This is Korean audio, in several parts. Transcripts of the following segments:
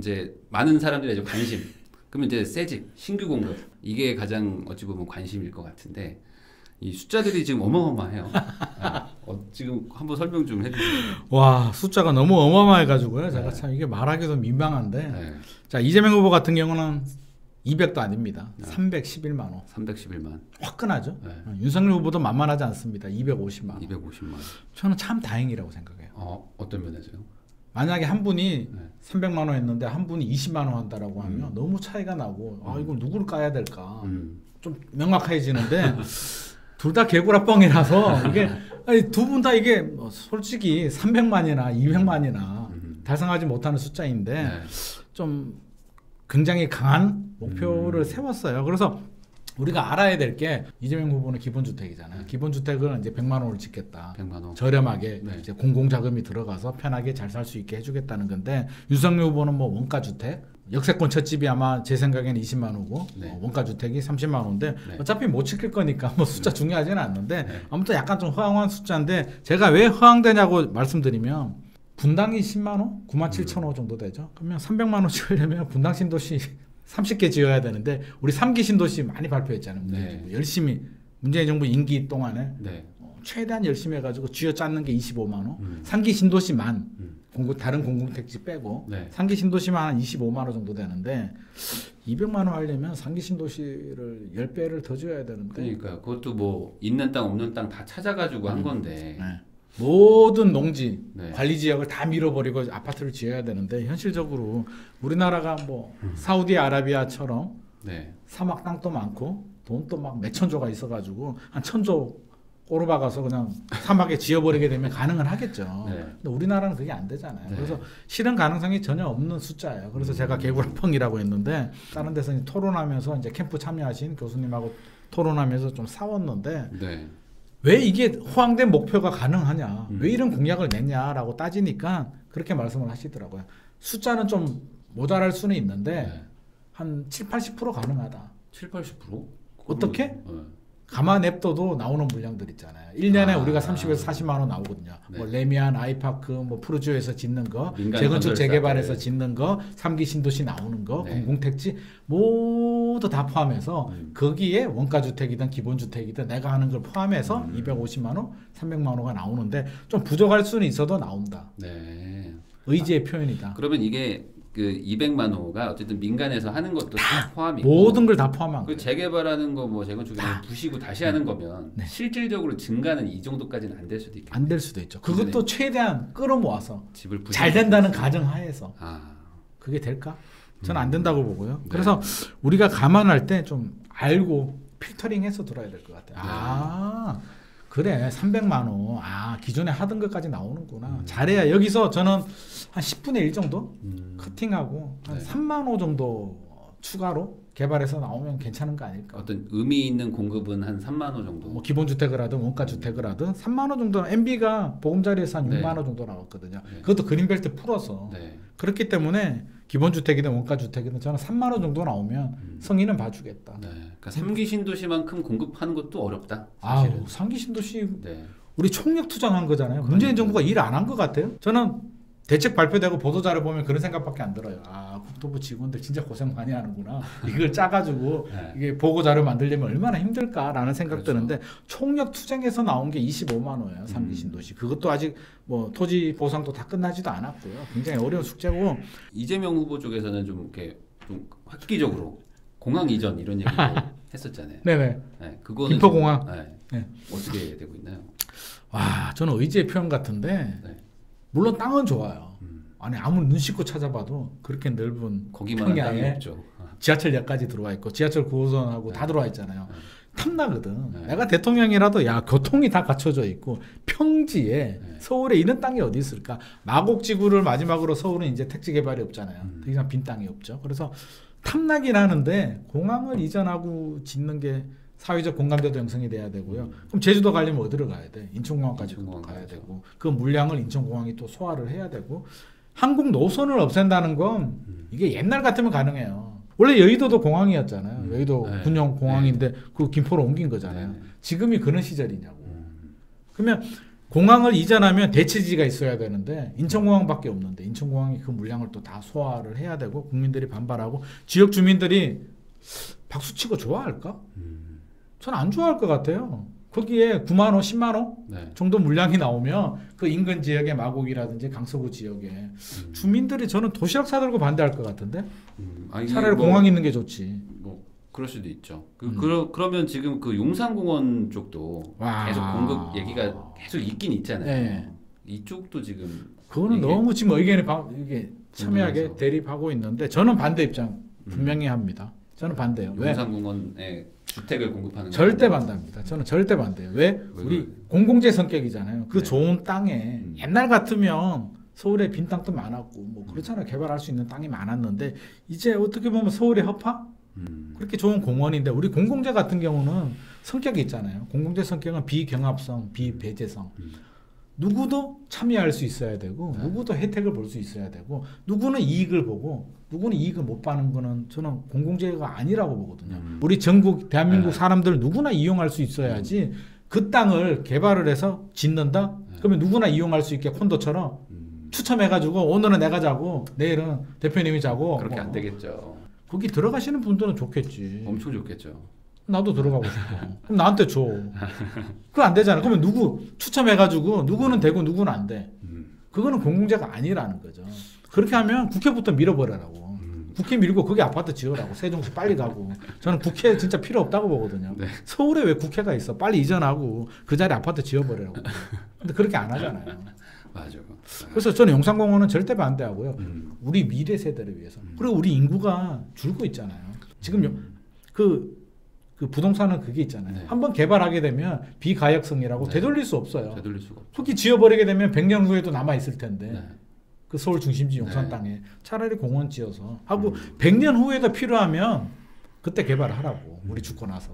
이제 많은 사람들의 이제 관심. 그러면 이제 새집, 신규 공급. 이게 가장 어찌 보면 관심일 것 같은데 이 숫자들이 지금 어마어마해요. 아, 지금 한번 설명 좀 해주세요. 와, 숫자가 너무 어마어마해가지고요. 네. 제가 참 이게 말하기도 민망한데. 네. 자, 이재명 후보 같은 경우는 200도 아닙니다. 네. 311만 원. 311만. 화끈하죠? 네. 윤석열 후보도 만만하지 않습니다. 250만 원. 250만 원. 저는 참 다행이라고 생각해요. 어떤 면에서요? 만약에 한 분이 네. 300만 원 했는데 한 분이 20만 원 한다라고 하면 너무 차이가 나고 이걸 누구를 까야 될까? 좀 명확해지는데 둘 다 개구라 뻥이라서 이게 두 분 다 이게 솔직히 300만이나 200만이나 달성하지 못하는 숫자인데 네. 좀 굉장히 강한 목표를 세웠어요. 그래서 우리가 알아야 될 게 이재명 후보는 기본주택이잖아요. 기본주택은 이제 100만 원을 짓겠다. 100만 원. 저렴하게 네. 이제 공공자금이 들어가서 편하게 잘 살 수 있게 해주겠다는 건데 윤석열 후보는 뭐 원가주택. 역세권 첫 집이 아마 제 생각에는 20만 원이고 네. 원가주택이 30만 원인데 네. 어차피 못 지킬 거니까 뭐 숫자 중요하지는 않는데 네. 아무튼 약간 좀 허황한 숫자인데 제가 왜 허황되냐고 말씀드리면 분당이 10만 원? 97,000원 정도 되죠. 그러면 300만 원 지으려면 분당 신도시 30개 지어야 되는데 우리 3기 신도시 많이 발표했잖아요. 네. 열심히 문재인 정부 임기 동안에 네. 최대한 열심히 해가지고 쥐어짰는 게 25만 원 3기 신도시만 다른 공공택지 빼고 네. 3기 신도시만 한 25만 원 정도 되는데 200만 원 하려면 3기 신도시를 10배를 더 지어야 되는데 그러니까 그것도 뭐 있는 땅 없는 땅 다 찾아가지고 한 건데 네. 모든 농지 네. 관리지역을 다 밀어버리고 아파트를 지어야 되는데 현실적으로 우리나라가 뭐 사우디아라비아처럼 네. 사막 땅도 많고 돈도 막 몇천조가 있어가지고 한 1,000조 꼬르박아서 그냥 사막에 지어버리게 되면 가능은 하겠죠. 네. 근데 우리나라는 그게 안 되잖아요. 네. 그래서 실현 가능성이 전혀 없는 숫자예요. 그래서 제가 개구라펑이라고 했는데 다른 데서 이제 토론하면서 이제 캠프 참여하신 교수님하고 토론하면서 좀 싸웠는데 네. 왜 이게 호황된 목표가 가능하냐, 왜 이런 공약을 냈냐라고 따지니까 그렇게 말씀을 하시더라고요. 숫자는 좀 모자랄 수는 있는데 네. 한 70, 80% 가능하다. 70, 80%? 어떻게? 네. 가만 냅둬도 나오는 물량들 있잖아요. 1년에 우리가 30에서 40만 원 나오거든요. 네. 뭐 레미안, 아이파크, 뭐 푸르주에서 짓는 거, 재건축, 재개발에서 짓는 거, 3기 신도시 나오는 거, 네. 공공택지 모두 다 포함해서 거기에 원가주택이든 기본주택이든 내가 하는 걸 포함해서 250만 원, 300만 원가 나오는데 좀 부족할 수는 있어도 나온다. 네. 의지의 표현이다. 그러면 이게 그 200만 호가 어쨌든 민간에서 하는 것도 다 포함이고 모든 걸 다 포함한 거예요. 재개발하는 거 뭐 재건축이나 부시고 다시 하는 거면 네. 실질적으로 증가는 이 정도까지는 안 될 수도 있겠죠. 안 될 수도 있죠. 그것도 최대한 끌어모아서 집을 잘 된다는 가정하에서 그게 될까? 저는 안 된다고 보고요. 네. 그래서 우리가 감안할 때 좀 알고 필터링해서 들어야 될 것 같아요. 네. 그래 300만 원 기존에 하던 것까지 나오는구나. 잘해야 여기서 저는 한 10분의 1 정도 커팅하고 한 네. 3만 호 정도 추가로 개발해서 나오면 괜찮은 거 아닐까. 어떤 의미 있는 공급은 한 3만 호 정도 뭐 기본주택을 하든 원가주택을 하든 3만 호 정도는 MB가 보금자리에서 한 6만 호 네. 정도 나왔거든요. 네. 그것도 그린벨트 풀어서 네. 그렇기 때문에 기본주택이든 원가주택이든 저는 3만 호 정도 나오면 성의는 봐주겠다. 네. 그러니까 3기 신도시만큼 공급하는 것도 어렵다. 사실은. 3기 신도시 네. 우리 총력 투자한 거잖아요. 문재인 정부가 일 안 한 것 같아요. 저는 대책 발표되고 보도자료 보면 그런 생각밖에 안 들어요. 국토부 직원들 진짜 고생 많이 하는구나. 이걸 짜가지고 네. 이게 보고자료 만들려면 얼마나 힘들까라는 생각 그렇죠. 드는데 총력 투쟁에서 나온 게 25만 호예요. 3기 신도시. 그것도 아직 뭐 토지 보상도 다 끝나지도 않았고요. 굉장히 어려운 숙제고 이재명 후보 쪽에서는 좀 이렇게 좀 획기적으로 공항 이전 이런 얘기도 했었잖아요. 네네. 네, 그거는 김포공항. 네. 네. 어떻게 되고 있나요? 저는 의지의 표현 같은데 네. 물론 땅은 좋아요. 아니 아무리 눈 씻고 찾아봐도 그렇게 넓은 거기만 땅이 없죠. 지하철역까지 들어와 있고 지하철 9호선하고 네. 다 들어와 있잖아요. 네. 탐나거든. 네. 내가 대통령이라도 교통이 다 갖춰져 있고 평지에 네. 서울에 이런 땅이 어디 있을까. 마곡지구를 마지막으로 서울은 이제 택지 개발이 없잖아요. 더 이상 빈 땅이 없죠. 그래서 탐나긴 하는데 공항을 이전하고 짓는 게 사회적 공감대도 형성이 돼야 되고요. 그럼 제주도 가려면 어디를 가야 돼? 인천공항까지 가야 되고 그 물량을 인천공항이 또 소화를 해야 되고 항공 노선을 없앤다는 건 이게 옛날 같으면 가능해요. 원래 여의도도 공항이었잖아요. 여의도 네. 군용 공항인데 네. 그 김포로 옮긴 거잖아요. 네. 지금이 그런 시절이냐고. 그러면 공항을 이전하면 대체지가 있어야 되는데 인천공항밖에 없는데 인천공항이 그 물량을 또 다 소화를 해야 되고 국민들이 반발하고 지역 주민들이 박수치고 좋아할까? 전 안 좋아할 것 같아요. 거기에 9만호, 10만호 네. 정도 물량이 나오면 그 인근 지역의 마곡이라든지 강서구 지역에 주민들이 저는 도시락 사들고 반대할 것 같은데 아니, 차라리 뭐, 공항 있는 게 좋지. 뭐 그럴 수도 있죠. 그러면 지금 그 용산공원 쪽도 와. 계속 공급 얘기가 계속 있긴 있잖아요. 네. 이쪽도 지금 그거는 너무 지금 의견에 참여하게 대립하고 있는데 저는 반대 입장 분명히 합니다. 저는 반대요. 용산공원에 주택을 공급하는 절대 반대합니다. 저는 절대 반대예요. 왜? 우리 공공재 성격이잖아요. 그 네. 좋은 땅에 옛날 같으면 서울에 빈 땅도 많았고 뭐 그렇잖아요. 개발할 수 있는 땅이 많았는데 이제 어떻게 보면 서울의 허파? 그렇게 좋은 공원인데 우리 공공재 같은 경우는 성격이 있잖아요. 공공재 성격은 비경합성, 비배제성. 누구도 참여할 수 있어야 되고 네. 누구도 혜택을 볼 수 있어야 되고 누구는 이익을 보고 누구는 이익을 못 받는 거는 저는 공공재가 아니라고 보거든요. 우리 전국 대한민국 네. 사람들 누구나 이용할 수 있어야지 그 땅을 개발을 해서 짓는다? 네. 그러면 누구나 이용할 수 있게 콘도처럼 추첨해가지고 오늘은 내가 자고 내일은 대표님이 자고 그렇게 안 되겠죠. 거기 들어가시는 분들은 좋겠지. 엄청 좋겠죠. 나도 들어가고 싶어. 그럼 나한테 줘. 그거 안 되잖아. 그러면 누구 추첨해가지고 누구는 되고 누구는 안 돼. 그거는 공공재가 아니라는 거죠. 그렇게 하면 국회부터 밀어버리라고. 국회 밀고 거기 아파트 지으라고. 세종시 빨리 가고. 저는 국회 진짜 필요 없다고 보거든요. 네. 서울에 왜 국회가 있어? 빨리 이전하고 그 자리에 아파트 지어버리라고. 근데 그렇게 안 하잖아요. 맞아요. 그래서 저는 용산공원은 절대 반대하고요. 우리 미래 세대를 위해서. 그리고 우리 인구가 줄고 있잖아요. 지금 그 부동산은 그게 있잖아요. 네. 한번 개발하게 되면 비가역성이라고 네. 되돌릴 수 없어요. 되돌릴 수가 없죠. 특히 지어버리게 되면 100년 후에도 남아있을 텐데. 네. 그 서울 중심지 용산 네. 땅에 차라리 공원 지어서 하고 100년 후에도 필요하면 그때 개발하라고 우리 죽고 나서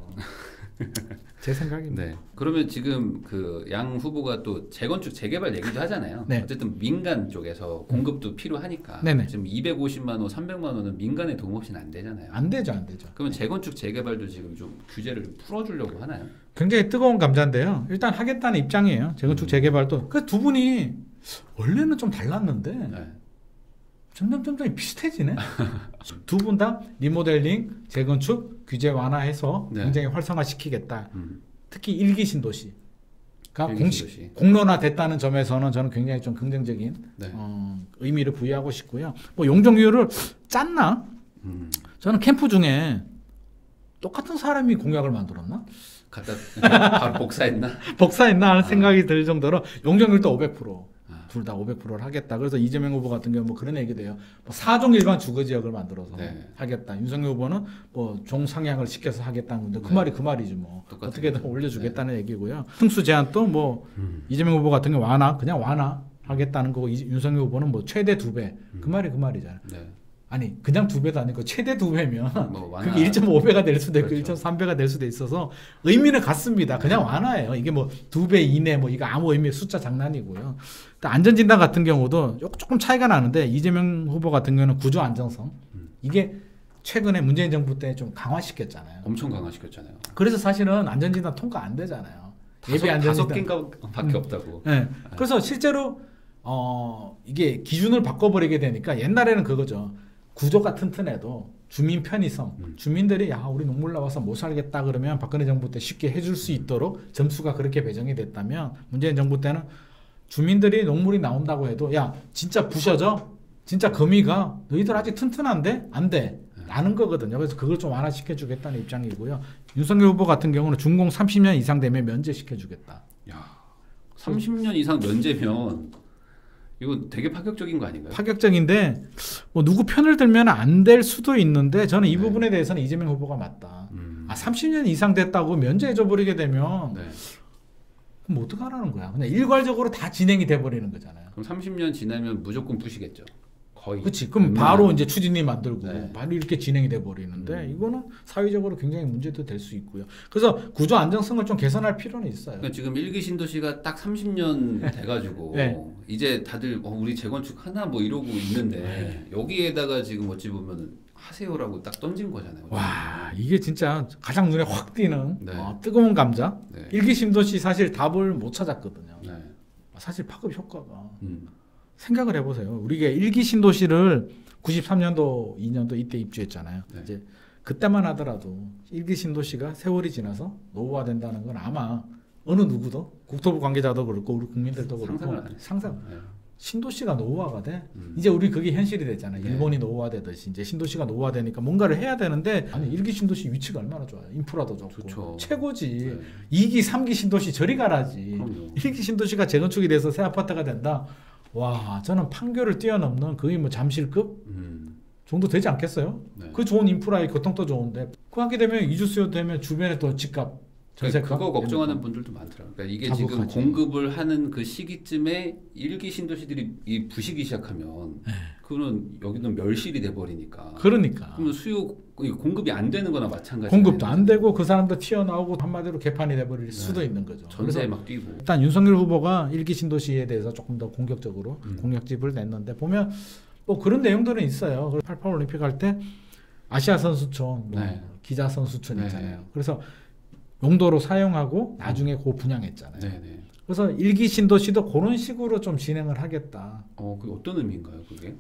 제 생각입니다. 네. 그러면 지금 그 양 후보가 또 재건축 재개발 얘기도 하잖아요. 네. 어쨌든 민간 쪽에서 공급도 필요하니까 네네. 지금 250만 원, 300만 원은 민간의 도움 없이는 안 되잖아요. 안 되죠, 안 되죠. 그러면 네. 재건축 재개발도 지금 좀 규제를 좀 풀어주려고 하나요? 굉장히 뜨거운 감자인데요. 일단 하겠다는 입장이에요. 재건축 재개발도 그 두 분이 원래는 좀 달랐는데 네. 점점 비슷해지네. 두 분 다 리모델링, 재건축, 규제 완화해서 네. 굉장히 활성화시키겠다. 특히 일기 신도시가 공론화됐다는 점에서는 저는 굉장히 좀 긍정적인 네. 의미를 부여하고 싶고요. 뭐 용적률을 짰나? 저는 캠프 중에 똑같은 사람이 공약을 만들었나? 바로 복사했나? 복사했나 하는 생각이 들 정도로 용적률도 500%. 둘 다 500%를 하겠다. 그래서 이재명 후보 같은 경우 뭐 그런 얘기도 해요. 뭐 4종 일반 주거지역을 만들어서 네. 하겠다. 윤석열 후보는 뭐 종상향을 시켜서 하겠다는 건데 그 네. 말이 그 말이지 뭐. 어떻게든 올려주겠다는 네. 얘기고요. 승수 제한도 뭐 이재명 후보 같은 경우 완화, 그냥 완화하겠다는 거고 윤석열 후보는 뭐 최대 2배. 그 말이 그 말이잖아요. 네. 아니 그냥 2배도 아니고 최대 2배면 뭐 그게 1.5배가 될 수도 있고 그렇죠. 1.3배가 될 수도 있어서 의미는 같습니다. 그냥 완화예요. 이게 뭐 2배 이내 뭐 이거 아무 의미의 숫자 장난이고요. 또 안전진단 같은 경우도 조금 차이가 나는데 이재명 후보 같은 경우는 구조 안정성 이게 최근에 문재인 정부 때 좀 강화시켰잖아요. 엄청 강화시켰잖아요. 그래서 사실은 안전진단 통과 안 되잖아요. 예비 안전진단 5개인가 밖에 없다고. 네. 그래서 실제로 이게 기준을 바꿔버리게 되니까 옛날에는 그거죠. 구조가 튼튼해도 주민 편의성, 주민들이 야 우리 농물 나와서 못 살겠다 그러면 박근혜 정부 때 쉽게 해줄 수 있도록 점수가 그렇게 배정이 됐다면 문재인 정부 때는 주민들이 농물이 나온다고 해도 야 진짜 부셔져? 진짜 거미가 너희들 아직 튼튼한데? 안 돼. 라는 거거든요. 그래서 그걸 좀 완화시켜주겠다는 입장이고요. 윤석열 후보 같은 경우는 준공 30년 이상 되면 면제시켜주겠다. 야 30년 이상 면제면 이거 되게 파격적인 거 아닌가요? 파격적인데 뭐 누구 편을 들면 안 될 수도 있는데 저는 이 네. 부분에 대해서는 이재명 후보가 맞다. 아 30년 이상 됐다고 면제해줘 버리게 되면 네. 그럼 어떡하라는 거야? 그냥 일괄적으로 다 진행이 돼버리는 거잖아요. 그럼 30년 지나면 무조건 부시겠죠? 거의. 그렇지. 그럼 바로 이제 추진이 만들고 네. 바로 이렇게 진행이 돼버리는데 이거는 사회적으로 굉장히 문제도 될 수 있고요. 그래서 구조 안정성을 좀 개선할 필요는 있어요. 그러니까 지금 1기 신도시가 딱 30년 돼가지고 네. 이제 다들 우리 재건축 하나 뭐 이러고 있는데 네. 여기에다가 지금 어찌 보면 하세요라고 딱 던진 거잖아요. 와 이게 진짜 가장 눈에 확 띄는 네. 뜨거운 감자. 네. 1기 신도시 사실 답을 못 찾았거든요. 네. 사실 파급 효과가 생각을 해보세요. 우리가 일기 신도시를 93년도, 2년도 이때 입주했잖아요. 네. 이제 그때만 하더라도 일기 신도시가 세월이 지나서 노후화된다는 건 아마 어느 누구도 국토부 관계자도 그렇고 우리 국민들도 그렇고 상상 네. 신도시가 노후화가 돼? 이제 우리 그게 현실이 됐잖아요. 네. 일본이 노후화되듯이 이제 신도시가 노후화되니까 뭔가를 해야 되는데 아니 일기 신도시 위치가 얼마나 좋아요. 인프라도 좋고 좋죠. 최고지. 네. 2기 3기 신도시 저리 가라지. 그럼요. 1기 신도시가 재건축이 돼서 새 아파트가 된다. 와 저는 판교를 뛰어넘는 거의 뭐 잠실급 정도 되지 않겠어요? 네. 그 좋은 인프라에 교통도 좋은데 그 하게 되면 이주 수요 되면 주변에 또 집값 전세값 그거 걱정하는 분들도 많더라고요. 그러니까 이게 자국하지. 지금 공급을 하는 그 시기쯤에 일기 신도시들이 이 부식이 시작하면 네. 그거는 여기는 멸실이 돼버리니까. 그러니까. 그러면 수요 공급이 안 되는 거나 마찬가지. 공급도 안 되고 그 사람도 튀어나오고 한마디로 개판이 돼버릴 네. 수도 있는 거죠. 전세에 막 뛰고. 일단 윤석열 후보가 일기 신도시에 대해서 조금 더 공격적으로 공격집을 냈는데 보면 뭐 그런 내용들은 있어요. 88 올림픽 할 때 아시아 선수촌, 뭐 네. 기자 선수촌 있잖아요. 네. 그래서 용도로 사용하고 나중에 그 분양했잖아요. 네네. 그래서 일기 신도시도 그런 식으로 좀 진행을 하겠다. 그게 어떤 의미인가요, 그게?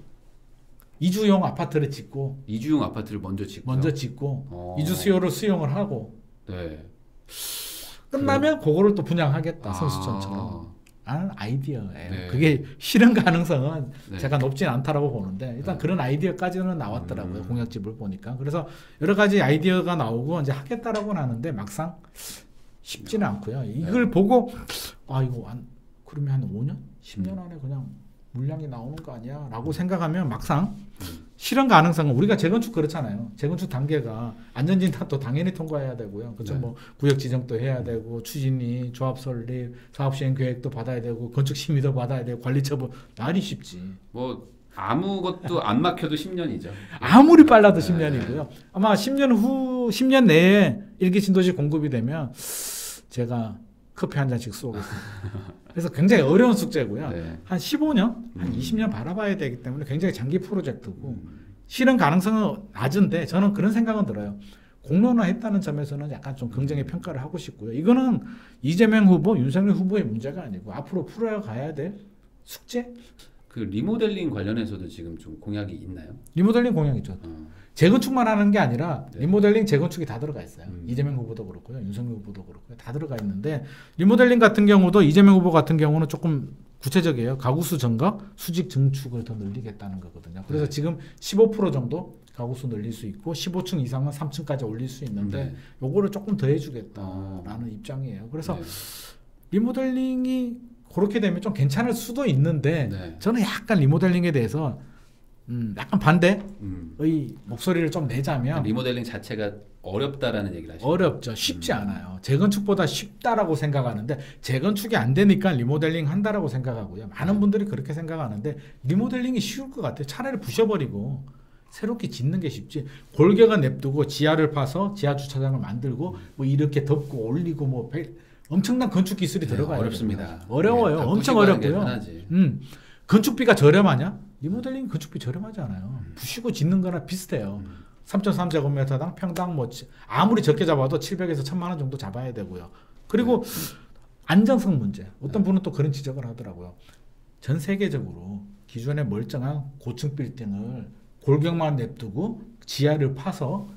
이주용 아파트를 짓고. 이주용 아파트를 먼저 짓고. 이주 수요로 수용을 하고. 네. 끝나면 그거를 또 분양하겠다, 선수촌처럼. 라는 아이디어예요. 네. 그게 실현 가능성은 네. 제가 높진 않다라고 보는데 일단 네. 그런 아이디어까지는 나왔더라고요. 공약집을 보니까. 그래서 여러 가지 아이디어가 나오고 이제 하겠다라고는 하는데 막상 쉽지는 않고요. 이걸 네. 보고 아 이거 그러면 한 5년? 10년 안에 그냥 물량이 나오는 거 아니야? 라고 생각하면 막상 실현 가능성은 우리가 재건축 그렇잖아요. 재건축 단계가 안전진단도 당연히 통과해야 되고요. 그렇죠. 네. 뭐 구역 지정도 해야 되고 추진이 조합 설립 사업 시행 계획도 받아야 되고 건축 심의도 받아야 되고 관리처분 날이 쉽지. 뭐 아무것도 안 막혀도 10년이죠. 아무리 빨라도 네. 10년이고요. 아마 10년 후 10년 내에 일기 신도시 공급이 되면 제가 커피 한 잔씩 쏘겠습니다. 그래서 굉장히 어려운 숙제고요. 네. 한 15년, 한 20년 바라봐야 되기 때문에 굉장히 장기 프로젝트고 실현 가능성은 낮은데 저는 그런 생각은 들어요. 공론화했다는 점에서는 약간 좀 긍정의 평가를 하고 싶고요. 이거는 이재명 후보, 윤석열 후보의 문제가 아니고 앞으로 풀어가야 될 숙제? 그 리모델링 관련해서도 지금 좀 공약이 있나요? 리모델링 공약이죠. 재건축만 하는 게 아니라 네. 리모델링, 재건축이 다 들어가 있어요. 이재명 후보도 그렇고요. 윤석열 후보도 그렇고요. 다 들어가 있는데 리모델링 같은 경우도 이재명 후보 같은 경우는 조금 구체적이에요. 가구수 증가, 수직 증축을 더 늘리겠다는 거거든요. 그래서 네. 지금 15% 정도 가구수 늘릴 수 있고 15층 이상은 3층까지 올릴 수 있는데 요거를 조금 더 해주겠다라는 입장이에요. 그래서 네. 리모델링이 그렇게 되면 좀 괜찮을 수도 있는데 네. 저는 약간 리모델링에 대해서 약간 반대의 목소리를 좀 내자면 리모델링 자체가 어렵다라는 얘기를 하시죠. 어렵죠. 쉽지 않아요. 재건축보다 쉽다라고 생각하는데 재건축이 안 되니까 리모델링 한다라고 생각하고요. 많은 분들이 그렇게 생각하는데 리모델링이 쉬울 것 같아요. 차라리 부셔버리고 새롭게 짓는 게 쉽지. 골격은 냅두고 지하를 파서 지하 주차장을 만들고 뭐 이렇게 덮고 올리고 뭐 엄청난 건축 기술이 네, 들어가요. 어렵습니다. 어려워요. 네, 엄청 어렵고요. 건축비가 저렴하냐? 리모델링 건축비 저렴하지 않아요. 부시고 짓는 거나 비슷해요. 3.3제곱미터당 평당 뭐 아무리 적게 잡아도 700에서 1000만 원 정도 잡아야 되고요. 그리고 네. 안정성 문제. 어떤 분은 또 그런 지적을 하더라고요. 전 세계적으로 기존에 멀쩡한 고층 빌딩을 골격만 냅두고 지하를 파서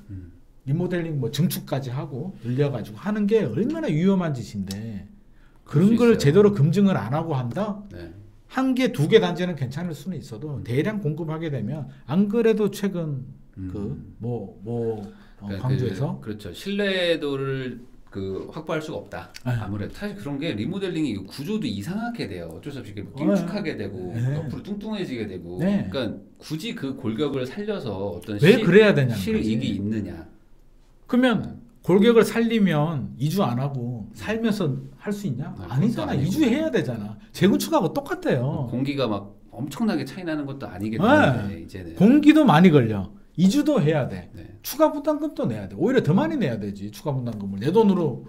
리모델링 뭐 증축까지 하고 늘려가지고 하는 게 얼마나 위험한 짓인데 그런 걸 있어요. 제대로 검증을 안 하고 한다? 네. 한 개, 두 개 단지는 괜찮을 수는 있어도 대량 공급하게 되면 안 그래도 최근 그러니까 광주에서 그렇죠. 신뢰도를 확보할 수가 없다. 아무래도 사실 그런 게 리모델링이 구조도 이상하게 돼요. 어쩔 수 없이 띵축하게 되고 옆으로 뚱뚱해지게 되고 네. 그러니까 굳이 그 골격을 살려서 어떤 실익이 있느냐. 그러면 골격을 살리면 이주 안 하고 살면서 할 수 있냐? 아니잖아. 이주해야 되잖아. 재건축하고 똑같아요. 공기가 막 엄청나게 차이 나는 것도 아니기 때문에 이제는 공기도 많이 걸려. 이주도 해야 돼. 네. 추가 부담금도 내야 돼. 오히려 더 많이 내야 되지. 추가 부담금을 내 돈으로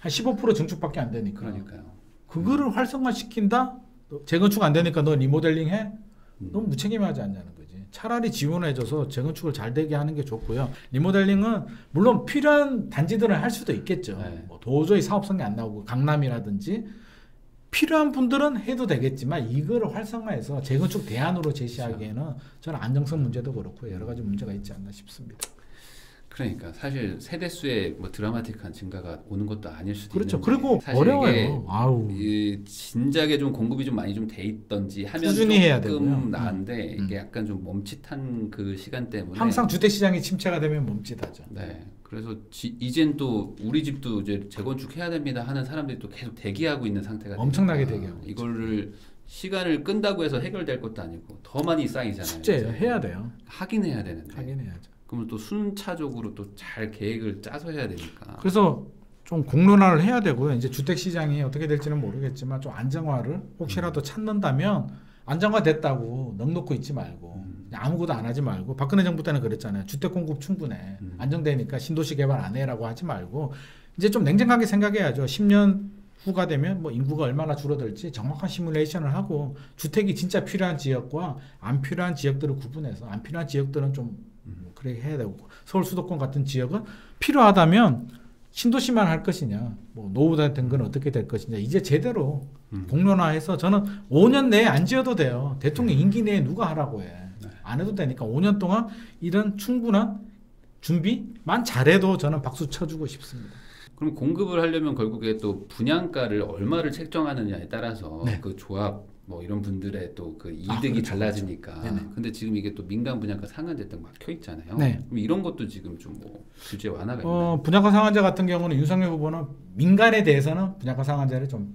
한 15% 증축밖에 안 되니까. 그러니까요. 그거를 활성화시킨다? 재건축 안 되니까 너 리모델링 해? 너무 무책임하지 않냐는 거지. 차라리 지원해줘서 재건축을 잘 되게 하는 게 좋고요. 리모델링은 물론 필요한 단지들은 할 수도 있겠죠. 네. 뭐 도저히 사업성이 안 나오고 강남이라든지 필요한 분들은 해도 되겠지만 이거를 활성화해서 재건축 대안으로 제시하기에는 저는 안정성 문제도 그렇고 여러 가지 문제가 있지 않나 싶습니다. 그러니까 사실 세대수의 뭐 드라마틱한 증가가 오는 것도 아닐 수도 있는데 그리고 어려워요. 아우. 이 진작에 좀 공급이 좀 많이 좀 돼 있던지 하면 꾸준히 해야 되고요. 나은데 이게 약간 좀 멈칫한 그 시간 때문에 항상 주택시장이 침체가 되면 멈칫하죠. 네. 그래서 이젠 또 우리 집도 이제 재건축해야 됩니다 하는 사람들이 또 계속 대기하고 있는 상태가 엄청나게 대기하고 이거를 시간을 끈다고 해서 해결될 것도 아니고 더 많이 쌓이잖아요. 숙제예요. 해야 돼요. 하긴 해야 되는데. 하긴 해야죠. 그러면 또 순차적으로 또 잘 계획을 짜서 해야 되니까. 그래서 좀 공론화를 해야 되고요. 이제 주택 시장이 어떻게 될지는 모르겠지만 좀 안정화를 혹시라도 찾는다면 안정화됐다고 넋 놓고 있지 말고 아무것도 안 하지 말고 박근혜 정부 때는 그랬잖아요. 주택 공급 충분해. 안정되니까 신도시 개발 안 해라고 하지 말고 이제 좀 냉정하게 생각해야죠. 10년 후가 되면 뭐 인구가 얼마나 줄어들지 정확한 시뮬레이션을 하고 주택이 진짜 필요한 지역과 안 필요한 지역들을 구분해서 안 필요한 지역들은 좀 그렇게 해야 되고 서울 수도권 같은 지역은 필요하다면 신도시만 할 것이냐 뭐 노후된 건 어떻게 될 것이냐 이제 제대로 공론화해서 저는 5년 내에 안 지어도 돼요. 대통령 임기 내에 누가 하라고 해. 안 해도 되니까 5년 동안 이런 충분한 준비만 잘해도 저는 박수 쳐주고 싶습니다. 그럼 공급을 하려면 결국에 또 분양가를 얼마를 책정하느냐에 따라서 네. 그 조합 뭐 이런 분들의 또 그 이득이 그렇죠, 달라지니까. 그렇죠. 근데 지금 이게 또 민간 분양가 상한제 딱 막혀 있잖아요. 네. 그럼 이런 것도 지금 좀 뭐 규제 완화가 있나요? 분양가 상한제 같은 경우는 윤석열 후보는 민간에 대해서는 분양가 상한제를 좀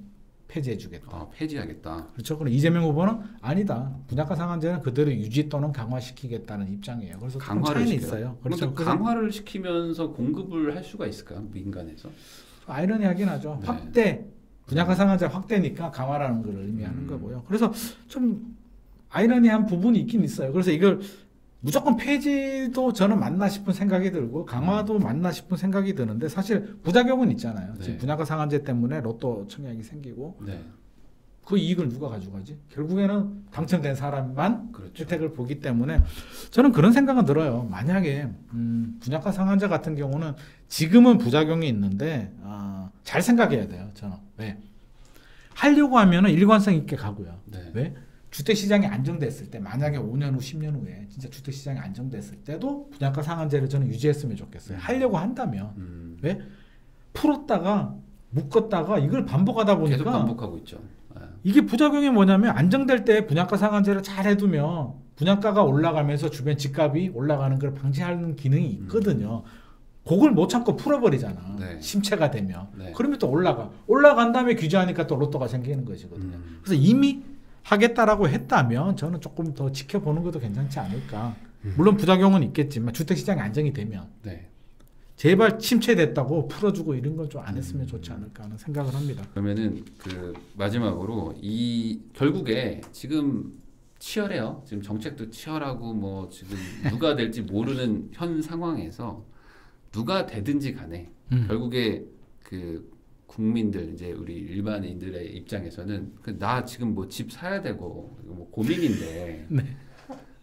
폐지해주겠다. 폐지하겠다. 그렇죠. 그럼 이재명 후보는 아니다. 분양가 상한제는 그대로 유지 또는 강화시키겠다는 입장이에요. 그래서 강화를 차이는 있어요. 그렇죠. 강화를 시키면서 공급을 할 수가 있을까요? 민간에서? 아이러니하긴 하죠. 네. 확대. 분양가 상한제 확대니까 강화라는 걸 의미하는 거고요. 그래서 좀 아이러니한 부분이 있긴 있어요. 그래서 이걸 무조건 폐지도 저는 맞나 싶은 생각이 들고 강화도 맞나 싶은 생각이 드는데 사실 부작용은 있잖아요. 네. 지금 분양가 상한제 때문에 로또 청약이 생기고 네. 그 이익을 누가 가져가지? 결국에는 당첨된 사람만 그렇죠. 혜택을 보기 때문에 저는 그런 생각은 들어요. 만약에 분양가 상한제 같은 경우는 지금은 부작용이 있는데 잘 생각해야 돼요. 저는 왜? 하려고 하면은 일관성 있게 가고요. 네. 왜? 주택시장이 안정됐을 때 만약에 5년 후 10년 후에 진짜 주택시장이 안정됐을 때도 분양가 상한제를 저는 유지했으면 좋겠어요. 하려고 한다면 왜? 풀었다가 묶었다가 이걸 반복하다 보니까 계속 반복하고 있죠. 이게 부작용이 뭐냐면 안정될 때 분양가 상한제를 잘 해두면 분양가가 올라가면서 주변 집값이 올라가는 걸 방지하는 기능이 있거든요. 그걸 못 참고 풀어버리잖아. 네. 심체가 되면. 네. 그러면 또 올라간 다음에 규제하니까 또 로또가 생기는 것이거든요. 그래서 이미 하겠다라고 했다면 저는 조금 더 지켜보는 것도 괜찮지 않을까. 물론 부작용은 있겠지만 주택시장이 안정이 되면 네. 제발 침체됐다고 풀어주고 이런 걸 좀 안 했으면 좋지 않을까 하는 생각을 합니다. 그러면은 그 마지막으로 이 결국에 지금 치열해요. 지금 정책도 치열하고 뭐 지금 누가 될지 모르는 현 상황에서 누가 되든지 간에 결국에 그 국민들 이제 우리 일반인들의 입장에서는 나 지금 뭐 집 사야 되고 뭐 고민인데 네.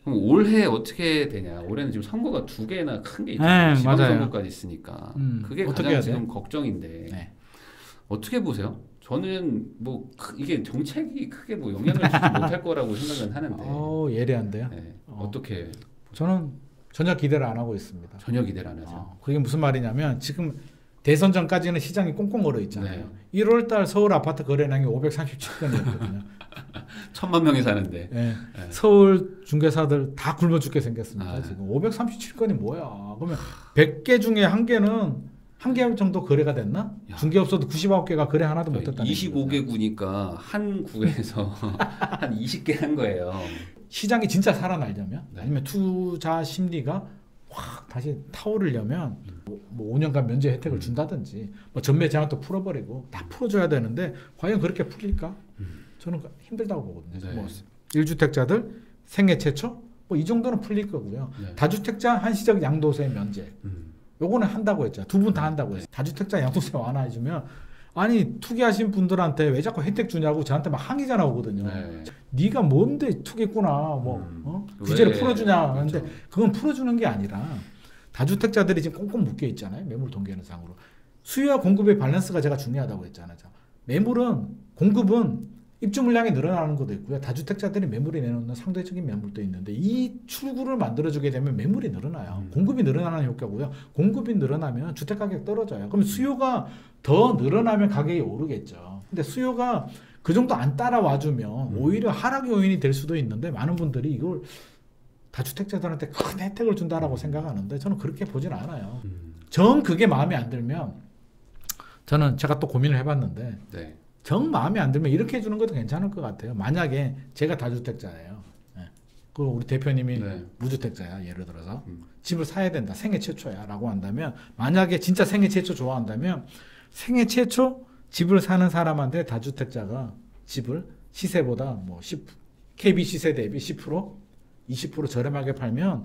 그럼 올해 어떻게 되냐? 올해는 지금 선거가 두 개나 큰 게 있잖아요. 지방선거까지 있으니까 그게 가장 지금 걱정인데 네. 어떻게 보세요? 저는 뭐 이게 정책이 크게 뭐 영향을 주지 못할 거라고 생각은 하는데 예리한데요? 네. 어떻게? 저는 전혀 기대를 안 하고 있습니다. 전혀 기대를 안 하죠. 그게 무슨 말이냐면 지금 대선 전까지는 시장이 꽁꽁 얼어 있잖아요. 네. 1월달 서울 아파트 거래량이 537건이었거든요. 1000만 명이 사는데. 네. 네. 서울 중개사들 다 굶어 죽게 생겼습니다. 아, 지금 537건이 뭐야. 그러면 100개 중에 한 개는 한 개 정도 거래가 됐나? 야. 중개업소도 99개가 거래 하나도 못했다는 25개구니까 한 구에서 한 20개 한 거예요. 시장이 진짜 살아나려면 네. 아니면 투자 심리가 확 다시 타오르려면 뭐 5년간 면제 혜택을 준다든지 뭐 전매 제한도 풀어버리고 다 풀어줘야 되는데 과연 그렇게 풀릴까? 저는 힘들다고 보거든요. 네. 뭐 1주택자들 생애 최초 뭐 이 정도는 풀릴 거고요. 네. 다주택자 한시적 양도세 면제 요거는 한다고 했잖아요. 두 분 다 한다고 했어요. 다주택자 양도세 완화해주면 아니 투기하신 분들한테 왜 자꾸 혜택 주냐고 저한테 막 항의가 나오거든요. 네. 네가 뭔데 투기했구나 뭐 규제를 풀어주냐 하는데 그렇죠. 그건 풀어주는 게 아니라 다주택자들이 지금 꽁꽁 묶여 있잖아요. 매물 동결현상으로 수요와 공급의 밸런스가 제가 중요하다고 했잖아요. 매물은 공급은 입주 물량이 늘어나는 것도 있고요. 다주택자들이 매물이 내놓는 상대적인 매물도 있는데 이 출구를 만들어주게 되면 매물이 늘어나요. 공급이 늘어나는 효과고요. 공급이 늘어나면 주택가격이 떨어져요. 그럼 수요가 더 늘어나면 가격이 오르겠죠. 근데 수요가 그 정도 안 따라와주면 오히려 하락 요인이 될 수도 있는데 많은 분들이 이걸 다주택자들한테 큰 혜택을 준다라고 생각하는데 저는 그렇게 보진 않아요. 정 그게 마음에 안 들면 저는 제가 또 고민을 해봤는데 네. 정 마음에 안 들면 이렇게 해주는 것도 괜찮을 것 같아요. 만약에 제가 다주택자예요. 네. 그리고 우리 대표님이 네. 무주택자야. 예를 들어서 집을 사야 된다. 생애 최초야 라고 한다면 만약에 진짜 생애 최초 좋아한다면 생애 최초 집을 사는 사람한테 다주택자가 집을 시세보다 뭐 10, KB 시세 대비 10% 20% 저렴하게 팔면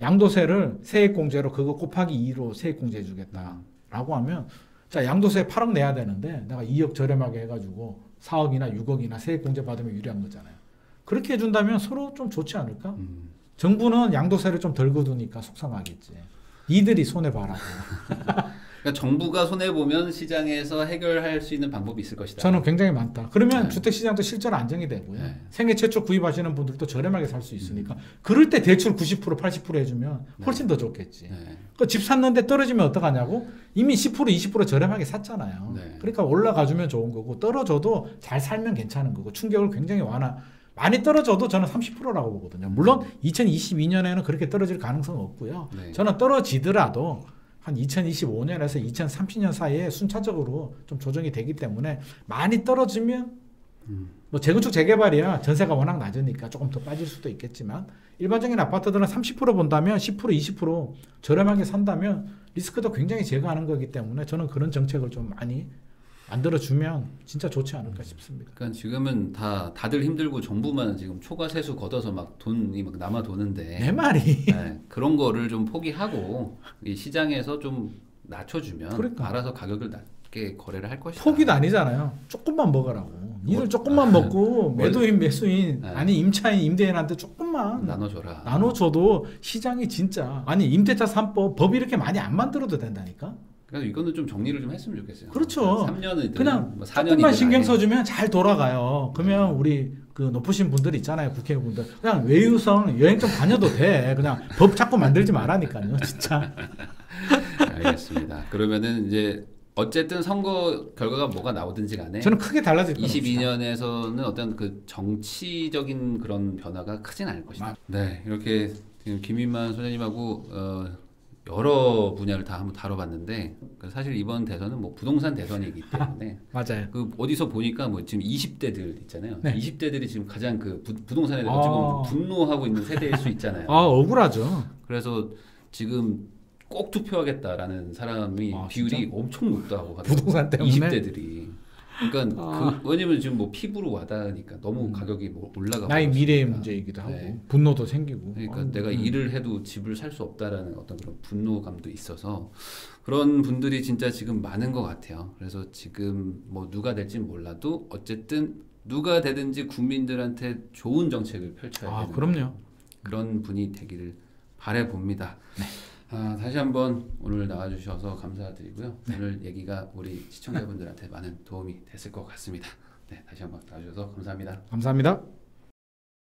양도세를 세액공제로 그거 곱하기 2로 세액공제 해주겠다 라고 하면 자 양도세 8억 내야 되는데 내가 2억 저렴하게 해가지고 4억이나 6억이나 세액공제 받으면 유리한 거잖아요. 그렇게 해준다면 서로 좀 좋지 않을까? 정부는 양도세를 좀 덜 거두니까 속상하겠지. 이들이 손해봐라고. 그러니까 정부가 손해보면 시장에서 해결할 수 있는 방법이 있을 것이다. 저는 굉장히 많다. 그러면 네. 주택시장도 실제로 안정이 되고요. 네. 생애 최초 구입하시는 분들도 저렴하게 살 수 있으니까 그럴 때 대출 90% 80% 해주면 훨씬 네. 더 좋겠지. 네. 그 집 샀는데 떨어지면 어떡하냐고? 이미 10% 20% 저렴하게 샀잖아요. 네. 그러니까 올라가주면 좋은 거고 떨어져도 잘 살면 괜찮은 거고 충격을 굉장히 완화 많이 떨어져도 저는 30%라고 보거든요. 물론 2022년에는 그렇게 떨어질 가능성은 없고요. 네. 저는 떨어지더라도 한 2025년에서 2030년 사이에 순차적으로 좀 조정이 되기 때문에 많이 떨어지면 뭐 재건축 재개발이야 전세가 워낙 낮으니까 조금 더 빠질 수도 있겠지만 일반적인 아파트들은 30% 본다면 10% 20% 저렴하게 산다면 리스크도 굉장히 제거하는 거기 때문에 저는 그런 정책을 좀 많이 만들어주면 진짜 좋지 않을까 싶습니다. 그러니까 지금은 다들 힘들고 정부만 지금 초과세수 걷어서 막 돈이 막 남아 도는데 내 말이 네, 그런 거를 좀 포기하고 이 시장에서 좀 낮춰주면 그러니까. 알아서 가격을 낮게 거래를 할 것이다. 포기도 아니잖아요. 조금만 먹으라고. 니들 조금만 먹고 매도인 매수인 아니 임차인 임대인한테 조금만 나눠줘라. 나눠줘도 시장이 진짜 아니 임대차 3법 법 이렇게 많이 안 만들어도 된다니까. 그래서 이거는 좀 정리를 좀 했으면 좋겠어요. 그렇죠. 3년이든 그냥 뭐 4년이든 조금만 신경 써주면 잘 돌아가요. 그러면 우리 그 높으신 분들 있잖아요. 국회의원분들 그냥 외유성 여행 좀 다녀도 돼. 그냥 법 자꾸 만들지 말라니까요. 진짜. 알겠습니다. 그러면은 이제 어쨌든 선거 결과가 뭐가 나오든지 간에 저는 크게 달라질 건 22년에서는 없다. 어떤 그 정치적인 그런 변화가 크진 않을 것이다. 네, 이렇게 김인만 소장님하고 여러 분야를 다 한번 다뤄봤는데 사실 이번 대선은 뭐 부동산 대선이기 때문에 맞아요. 그 어디서 보니까 뭐 지금 20대들 있잖아요. 네. 20대들이 지금 가장 그 부동산에 대해서 지금 분노하고 있는 세대일 수 있잖아요. 아 억울하죠. 그래서 지금 꼭 투표하겠다라는 사람이 비율이 진짜? 엄청 높다고 하더라고요. 부동산 때문에 20대들이. 그러니까 왜냐면 지금 뭐 피부로 와닿으니까 너무 가격이 뭐 올라가고 나의 미래의 문제이기도 하고 네. 분노도 생기고 그러니까 내가 일을 해도 집을 살 수 없다라는 어떤 그런 분노감도 있어서 그런 분들이 진짜 지금 많은 것 같아요. 그래서 지금 뭐 누가 될진 몰라도 어쨌든 누가 되든지 국민들한테 좋은 정책을 펼쳐야 되는 그럼요. 그런 분이 되기를 바라봅니다. 네. 다시 한번 오늘 나와주셔서 감사드리고요. 네. 오늘 얘기가 우리 시청자분들한테 많은 도움이 됐을 것 같습니다. 네, 다시 한번 나와주셔서 감사합니다. 감사합니다.